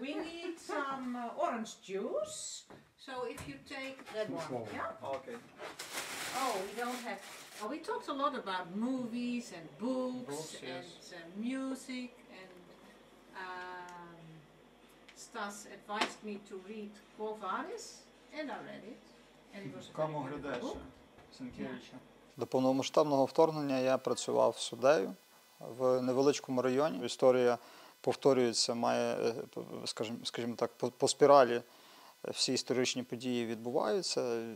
We need some orange juice. So if you take that one, yeah? Okay. Oh, we don't have... Well, we talked a lot about movies and books and music, and Stas advised me to read Quo Varys, and I read it. And it was a very good book. До повномасштабного вторгнення я працював суддею в невеличкому районі. Історія повторюється, має, скажімо так, по спіралі всі історичні події відбуваються.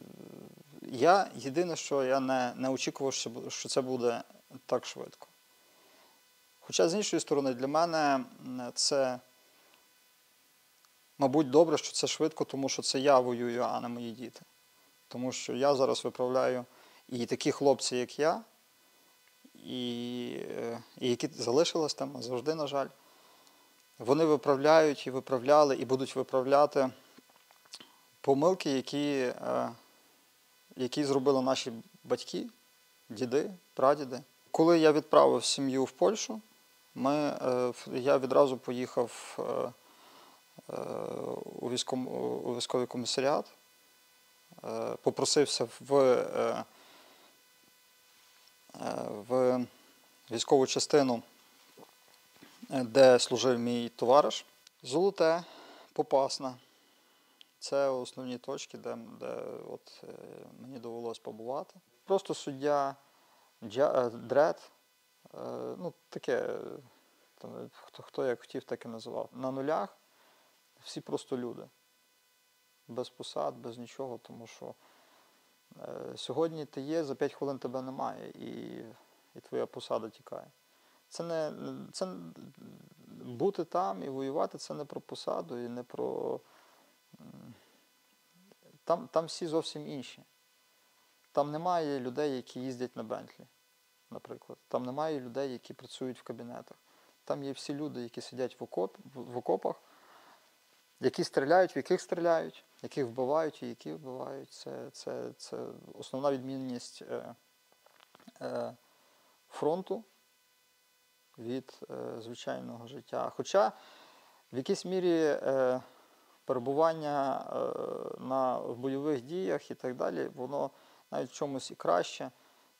Єдине, що я не очікував, що це буде так швидко. Хоча, з іншої сторони, для мене це, мабуть, добре, що це швидко, тому що це я воюю, а не мої діти. Тому що я зараз виправляю і такі хлопці, як я, і які залишились там завжди, на жаль. Вони виправляють і виправляли, і будуть виправляти помилки, які зробили наші батьки, діди, прадіди. Коли я відправив сім'ю в Польщу, я відразу поїхав у військовий комісаріат, попросився в військову частину, де служив мій товариш. Золоте, Попасна. Це основні точки, де от мені довелося побувати. Просто суддя, дред, ну таке, хто як хотів, так і називав. На нулях всі просто люди. Без посад, без нічого, тому що сьогодні ти є, за 5 хвилин тебе немає, і твоя посада тікає. Бути там і воювати – це не про посаду, і не про... Там всі зовсім інші. Там немає людей, які їздять на Бентлі, наприклад. Там немає людей, які працюють в кабінетах. Там є всі люди, які сидять в окопах, які стріляють, в яких стріляють, яких вбивають і які вбивають. Це основна відмінність фронту від звичайного життя. Хоча в якійсь мірі перебування в бойових діях і так далі, воно навіть в чомусь і краще,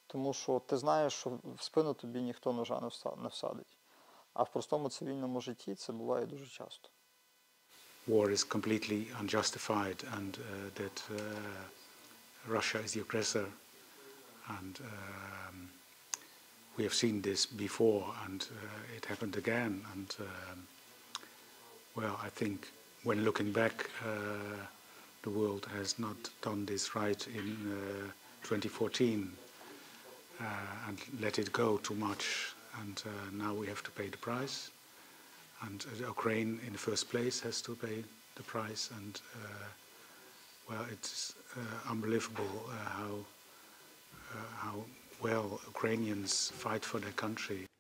тому що ти знаєш, що в спину тобі ніхто ножа не всадить. А в простому цивільному житті це буває дуже часто. War is completely unjustified, and that Russia is the aggressor, and we have seen this before, and it happened again. And well, I think when looking back, the world has not done this right in 2014 and let it go too much, and now we have to pay the price. And Ukraine, in the first place, has to pay the price. And, well, it's unbelievable how well Ukrainians fight for their country.